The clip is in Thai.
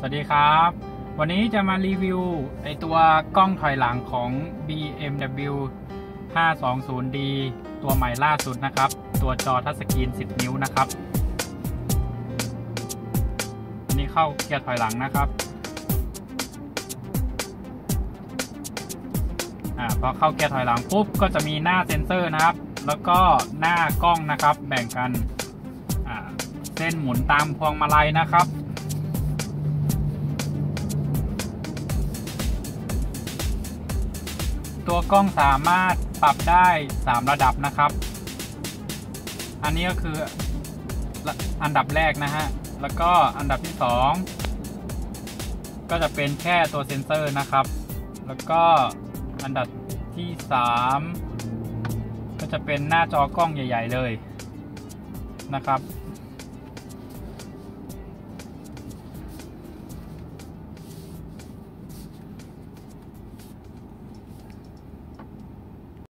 สวัสดีครับวันนี้จะมารีวิวไอตัวกล้องถอยหลังของ BMW 520d ตัวใหม่ล่าสุดนะครับตัวจอทัชสกรีน10 นิ้วนะครับอันนี้เข้าเกียร์ถอยหลังนะครับพอเข้าเกียร์ถอยหลังปุ๊บก็จะมีหน้าเซ็นเซอร์นะครับแล้วก็หน้ากล้องนะครับแบ่งกันเส้นหมุนตามพวงมาลัยนะครับตัวกล้องสามารถปรับได้3ระดับนะครับอันนี้ก็คืออันดับแรกนะฮะแล้วก็อันดับที่2ก็จะเป็นแค่ตัวเซ็นเซอร์นะครับแล้วก็อันดับที่3ก็จะเป็นหน้าจอกล้องใหญ่ๆเลยนะครับ